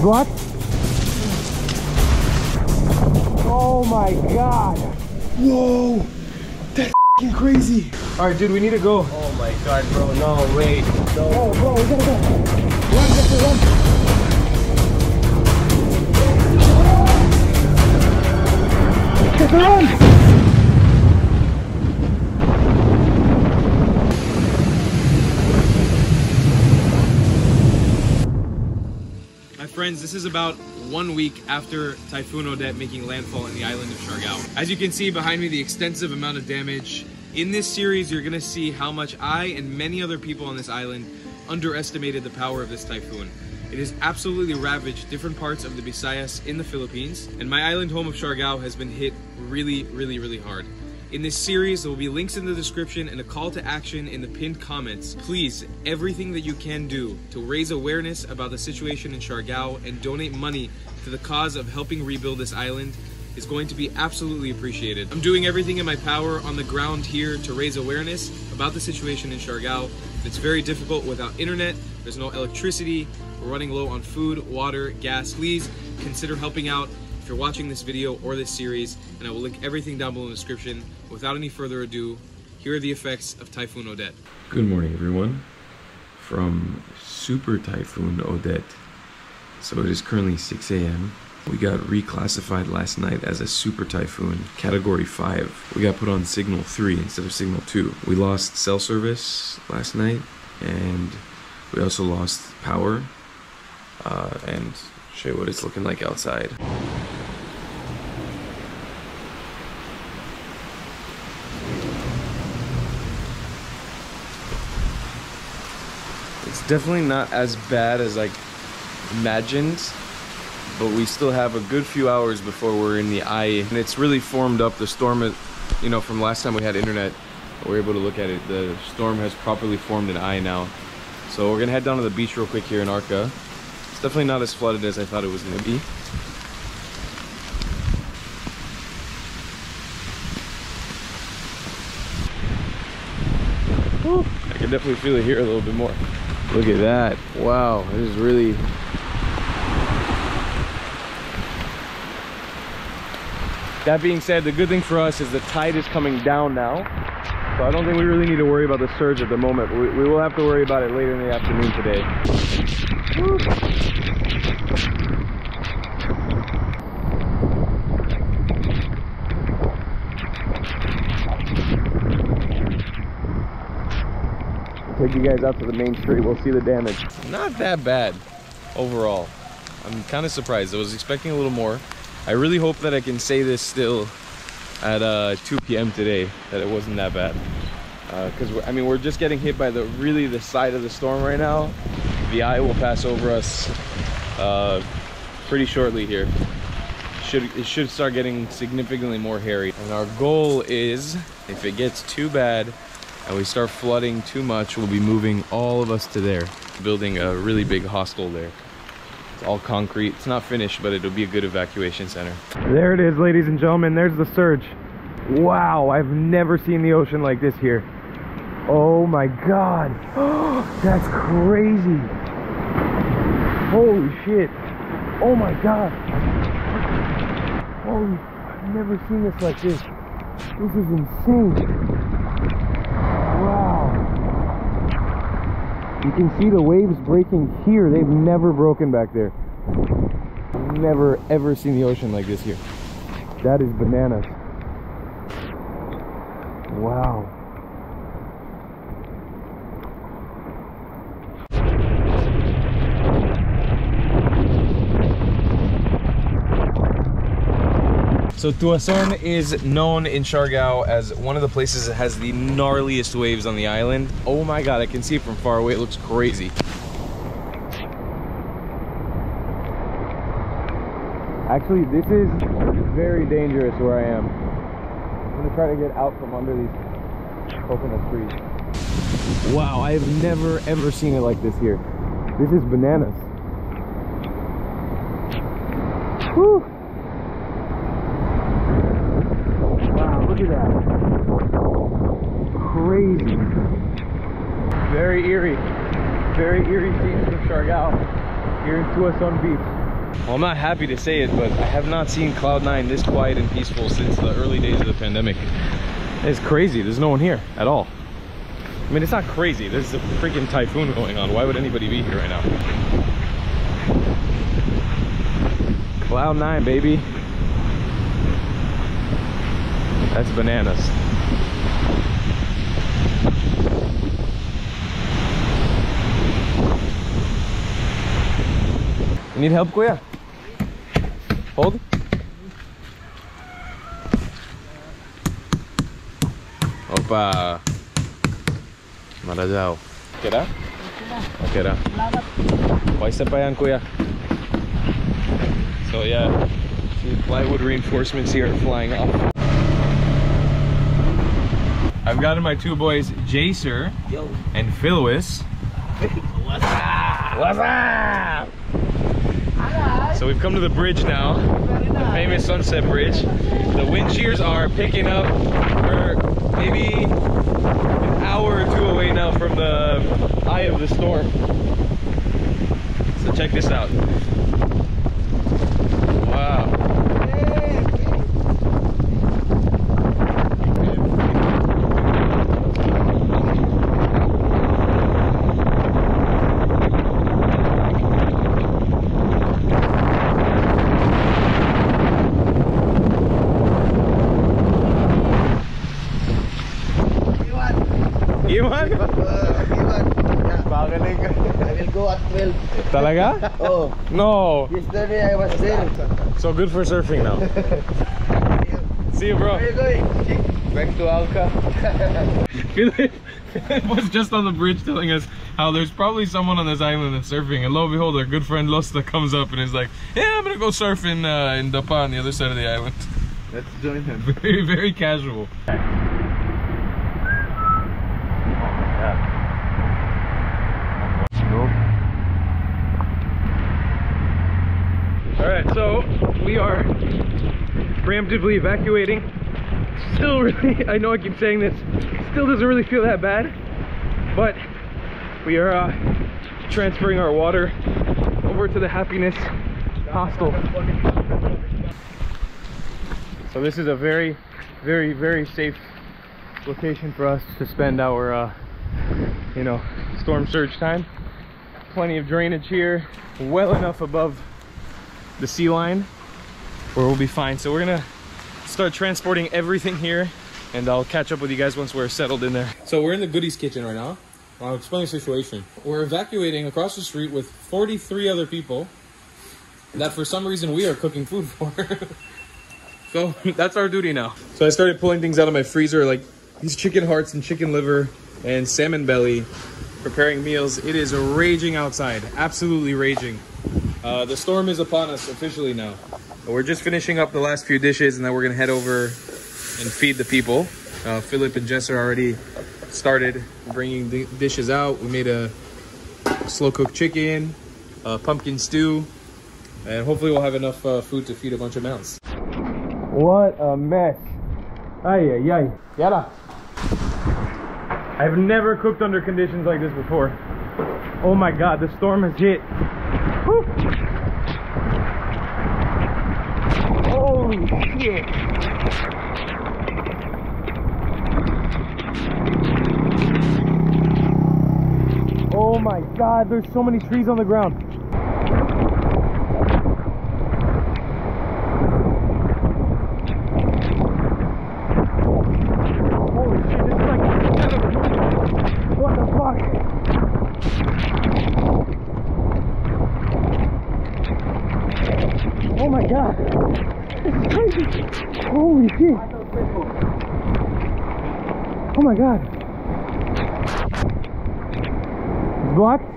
What? Oh my god! Whoa! That's crazy! Alright dude, we need to go. Oh my god bro, no way. No. Oh bro, we gotta go. Run, Jacer, run! Jacer, run! My friends, this is about 1 week after Typhoon Odette making landfall in the island of Siargao. As you can see behind me, the extensive amount of damage. In this series, you're gonna see how much I and many other people on this island underestimated the power of this typhoon. It has absolutely ravaged different parts of the Bisayas in the Philippines, and my island home of Siargao has been hit really hard. In this series, there will be links in the description and a call to action in the pinned comments. Please, everything that you can do to raise awareness about the situation in Siargao and donate money to the cause of helping rebuild this island is going to be absolutely appreciated. I'm doing everything in my power on the ground here to raise awareness about the situation in Siargao. It's very difficult without internet, there's no electricity, we're running low on food, water, gas. Please consider helping out if you're watching this video or this series, and I will link everything down below in the description. Without any further ado, here are the effects of Typhoon Odette. Good morning everyone, from Super Typhoon Odette. So it is currently 6 a.m. We got reclassified last night as a super typhoon, category 5. We got put on signal 3 instead of signal 2. We lost cell service last night, and we also lost power, and show you what it's looking like outside. It's definitely not as bad as I imagined, but we still have a good few hours before we're in the eye, and it's really formed up. The storm, you know, from last time we had internet, we were able to look at it. The storm has properly formed an eye now. So we're gonna head down to the beach real quick here in Arca. It's definitely not as flooded as I thought it was gonna be. Woo. I can definitely feel it here a little bit more. Look at that. Wow, it is really... That being said, the good thing for us is the tide is coming down now. So I don't think we really need to worry about the surge at the moment, but we will have to worry about it later in the afternoon today. Woo. Take you guys out to the main street, we'll see the damage. Not that bad overall. I'm kind of surprised. I was expecting a little more. I really hope that I can say this still at 2 p.m. today, that it wasn't that bad, because I mean, we're just getting hit by the really side of the storm right now. The eye will pass over us pretty shortly here. It should start getting significantly more hairy, and our goal is, if it gets too bad and we start flooding too much, we'll be moving all of us to there, building a really big hostel there. It's all concrete, it's not finished, but it'll be a good evacuation center. There it is, ladies and gentlemen, there's the surge. Wow, I've never seen the ocean like this here. Oh my god, that's crazy. Holy shit, oh my god. Holy, I've never seen this like this. This is insane. You can see the waves breaking here. They've never broken back there. Never ever seen the ocean like this here. That is bananas. Wow. So Tuason is known in Siargao as one of the places that has the gnarliest waves on the island. Oh my god, I can see it from far away, it looks crazy. Actually, this is very dangerous where I am. I'm gonna try to get out from under these coconut trees. Wow, I have never ever seen it like this here. This is bananas. Whew. Look at that. Crazy. Very eerie scenes from Siargao here in Tuason Beach. Well, I'm not happy to say it, but I have not seen Cloud Nine this quiet and peaceful since the early days of the pandemic. It's crazy. There's no one here at all. I mean, it's not crazy. There's a freaking typhoon going on. Why would anybody be here right now? Cloud Nine, baby. That's bananas. You need help, Kuya? Hold. Opa. Marajao. Okay da? Okay da. Paisa pa yan, Kuya. So yeah, plywood reinforcements here are flying off. I've gotten my two boys, Jacer Yo. And Philwis. What's up? What's up? Right. So we've come to the bridge now, the famous Sunset Bridge. The wind shears are picking up. We're maybe an hour or two away now from the eye of the storm. So check this out. Wow. Talaga? Oh. No. Yesterday I was there. So good for surfing now. See you, bro. Where are you going? Back to Arca. Philip was just on the bridge telling us how there's probably someone on this island that's surfing, and lo and behold, our good friend Losta comes up and is like, yeah, I'm gonna go surf in Dapa on the other side of the island. Let's join him. Very, very casual. We are preemptively evacuating. Still really, I know I keep saying this, still doesn't really feel that bad, but we are transferring our water over to the Happiness Hostel. So this is a very, very, very safe location for us to spend our, you know, storm surge time. Plenty of drainage here, well enough above the sea line, where we'll be fine. So we're gonna start transporting everything here, and I'll catch up with you guys once we're settled in there. So we're in the goodies kitchen right now. I'll explain the situation. We're evacuating across the street with 43 other people that for some reason we are cooking food for. So that's our duty now. So I started pulling things out of my freezer, like these chicken hearts and chicken liver and salmon belly, preparing meals. It is raging outside, absolutely raging. The storm is upon us officially now. We're just finishing up the last few dishes, and then we're gonna head over and feed the people. Philip and Jess are already started bringing the dishes out. We made a slow-cooked chicken, a pumpkin stew, and hopefully we'll have enough food to feed a bunch of mouths. What a mess! Ay ay ay! Yada! I've never cooked under conditions like this before. Oh my God! The storm has hit. Woo. Holy shit! Oh my God, there's so many trees on the ground. Holy shit! Oh my God! It's blocked?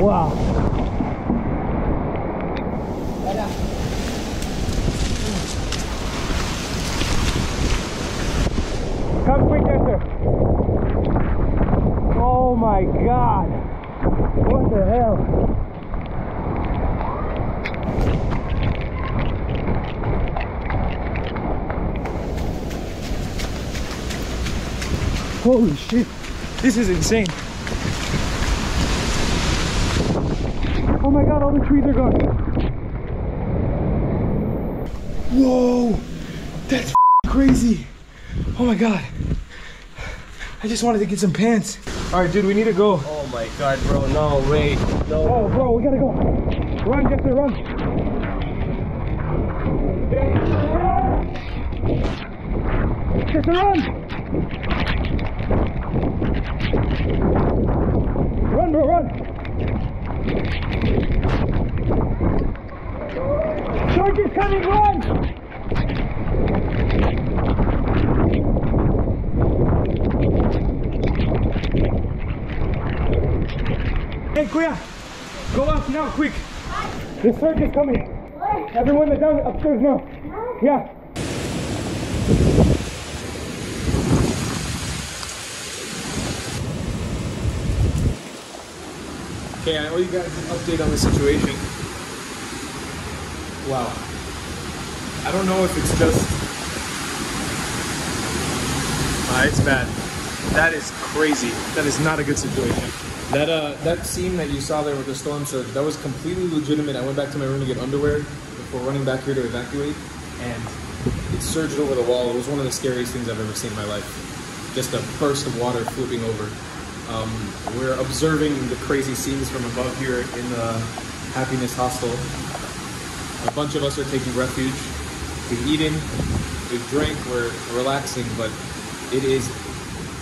Wow! Come quick, sir! Oh my God, what the hell? Holy shit, this is insane. Oh my god, all the trees are gone. Whoa, that's f***ing crazy. Oh my god, I just wanted to get some pants. Alright dude, we need to go. Oh my god bro, no way. No. Oh bro, we gotta go. Run, Jacer, run. Jacer, run. Run bro, run. Shark is coming, run. Hey Kuya, go up now quick. The surge is coming. Everyone is down upstairs now. Yeah. Okay, I owe you guys an update on the situation. Wow. I don't know if it's just... it's bad. That is crazy. That is not a good situation. That scene that you saw there with the storm surge, that was completely legitimate. I went back to my room to get underwear before running back here to evacuate, and it surged over the wall. It was one of the scariest things I've ever seen in my life. Just a burst of water flipping over. We're observing the crazy scenes from above here in the Happiness Hostel. A bunch of us are taking refuge. We've eaten, we've drank, we're relaxing, but it is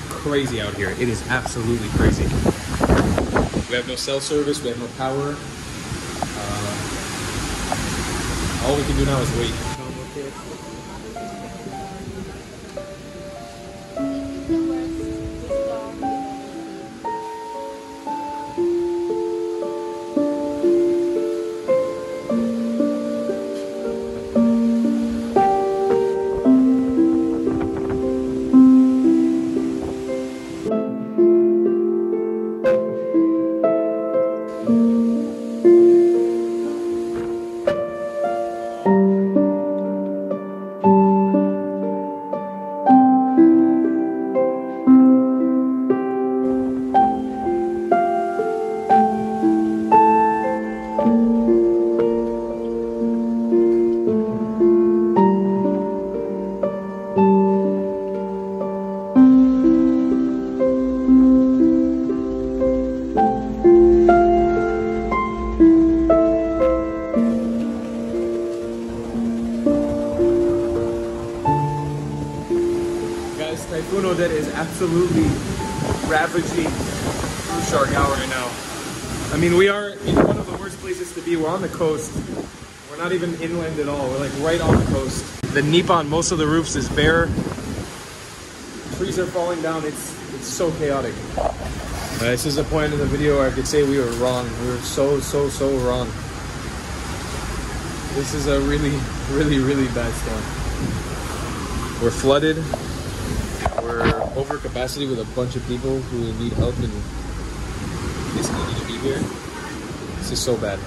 crazy out here. It is absolutely crazy. We have no cell service, we have no power. All we can do now is wait. Typhoon Odette is absolutely ravaging through Siargao right now. I mean, we are in one of the worst places to be. We're on the coast. We're not even inland at all. We're like right on the coast. The Nippon, most of the roofs is bare. Trees are falling down. It's so chaotic. This is the point in the video where I could say we were wrong. We were so wrong. This is a really bad storm. We're flooded. We're over capacity with a bunch of people who need help and basically need to be here. This is so bad.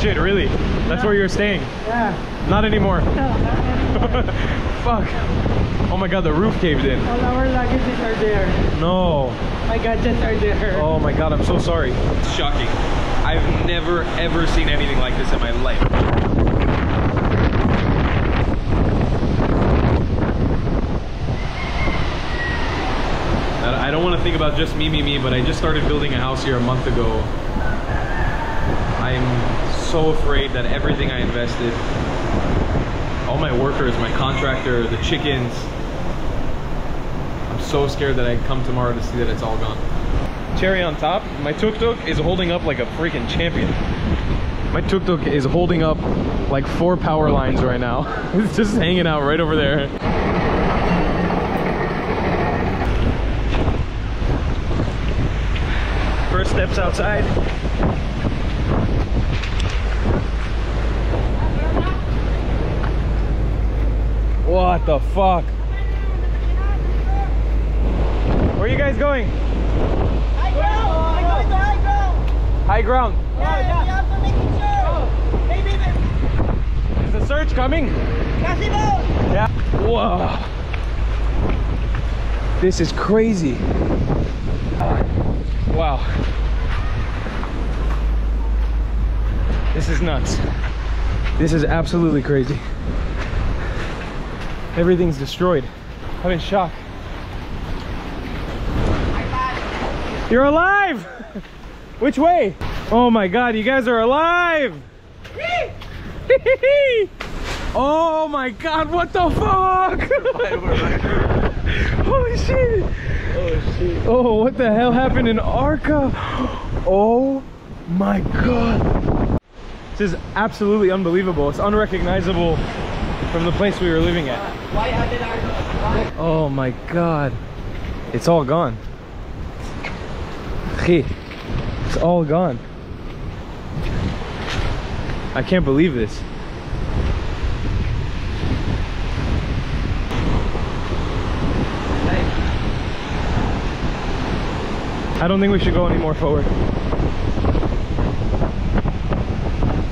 Shit, really? That's where you're staying? Yeah. Not anymore. No, not anymore. Fuck. Oh my god, the roof caved in. All our luggages are there. No. My gadgets are there. Oh my god, I'm so sorry. It's shocking. I've never ever seen anything like this in my life. I don't want to think about just me, but I just started building a house here a month ago. I'm so afraid that everything I invested, all my workers, my contractor, the chickens, so scared that I come tomorrow to see that it's all gone. Cherry on top, my tuk-tuk is holding up like a freaking champion. My tuk-tuk is holding up like 4 power lines right now. It's just hanging out right over there. First steps outside. What the fuck? Where are you guys going? High ground! We're going to high ground! High ground? Yeah, we have to make sure! Hey, is the surge coming? Yeah. Whoa! This is crazy! Wow. This is nuts. This is absolutely crazy. Everything's destroyed. I'm in shock. You're alive! Which way? Oh my god, you guys are alive! Oh my god, what the fuck? Holy shit! Oh shit. Oh, what the hell happened in Arca? Oh my god. This is absolutely unbelievable. It's unrecognizable from the place we were living at. Oh my god. It's all gone. It's all gone. I can't believe this. I don't think we should go any more forward.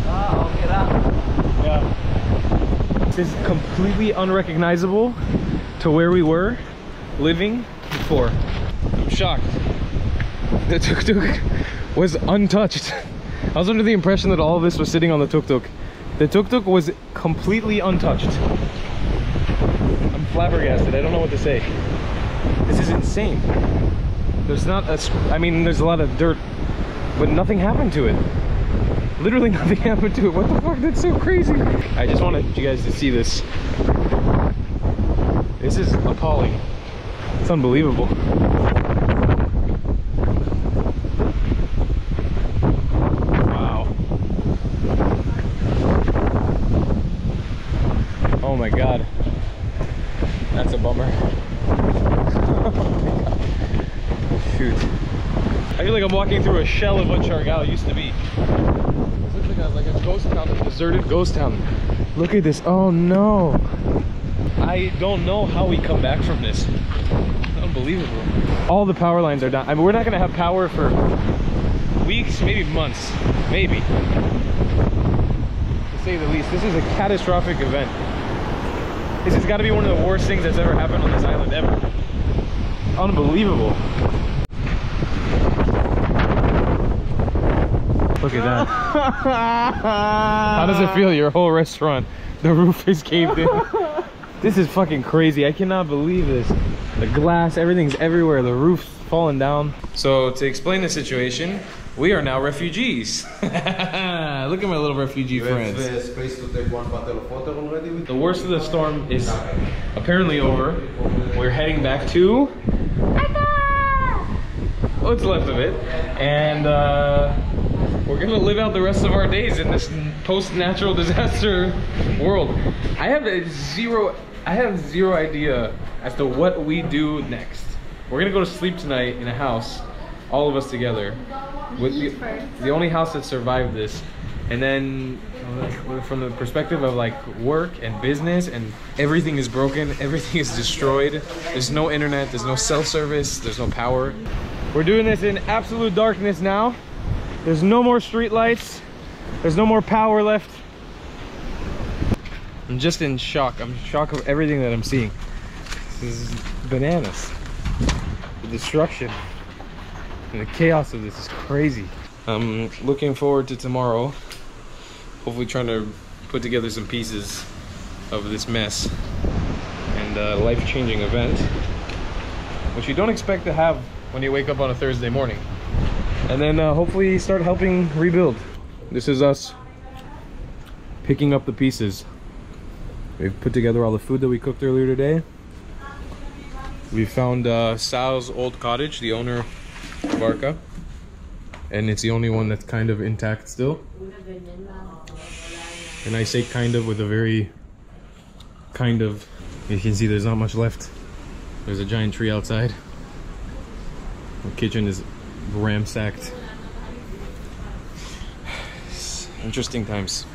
Oh, get up. Yeah. This is completely unrecognizable to where we were living before. I'm shocked. The tuk-tuk was untouched. I was under the impression that all of this was sitting on the tuk-tuk. The tuk-tuk was completely untouched. I'm flabbergasted. I don't know what to say. This is insane. There's not a, I mean, there's a lot of dirt, but nothing happened to it. Literally nothing happened to it. What the fuck? That's so crazy. I just wanted you guys to see this. This is appalling. It's unbelievable. Wow. Oh my god. That's a bummer. Oh my god. Shoot. I feel like I'm walking through a shell of what Siargao used to be. This looks like a ghost town, a deserted ghost town. Look at this. Oh no. I don't know how we come back from this. It's unbelievable. All the power lines are down. I mean, we're not going to have power for weeks, maybe months. Maybe. To say the least. This is a catastrophic event. This has got to be one of the worst things that's ever happened on this island ever. Unbelievable. Look at that. How does it feel? Your whole restaurant, the roof is caved in. This is fucking crazy. I cannot believe this. The glass, everything's everywhere. The roof's falling down. So to explain the situation, we are now refugees. Look at my little refugee friends. The worst of the storm is apparently over. We're heading back to Arca! What's left of it. And we're gonna live out the rest of our days in this post-natural disaster world. I have zero idea as to what we do next. We're gonna go to sleep tonight in a house, all of us together, with the only house that survived this. And then, from the perspective of like work and business, and everything is broken, everything is destroyed. There's no internet, there's no cell service, there's no power. We're doing this in absolute darkness now. There's no more street lights. There's no more power left. I'm just in shock. I'm in shock of everything that I'm seeing. This is bananas. The destruction and the chaos of this is crazy. I'm looking forward to tomorrow. Hopefully trying to put together some pieces of this mess and a life-changing event, which you don't expect to have when you wake up on a Thursday morning. And then hopefully start helping rebuild. This is us picking up the pieces. We've put together all the food that we cooked earlier today. We found Sal's old cottage, the owner of Arca. And it's the only one that's kind of intact still. And I say kind of with a very kind of. You can see there's not much left. There's a giant tree outside. The kitchen is ramsacked. Interesting times.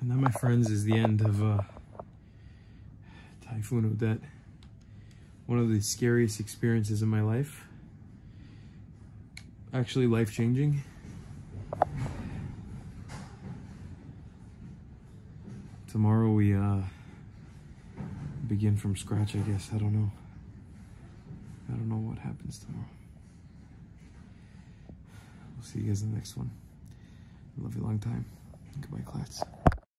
And that, my friends, is the end of Typhoon Odette. One of the scariest experiences in my life. Actually life-changing. Tomorrow we begin from scratch, I guess. I don't know. I don't know what happens tomorrow. We'll see you guys in the next one. I love you a long time. Goodbye, class.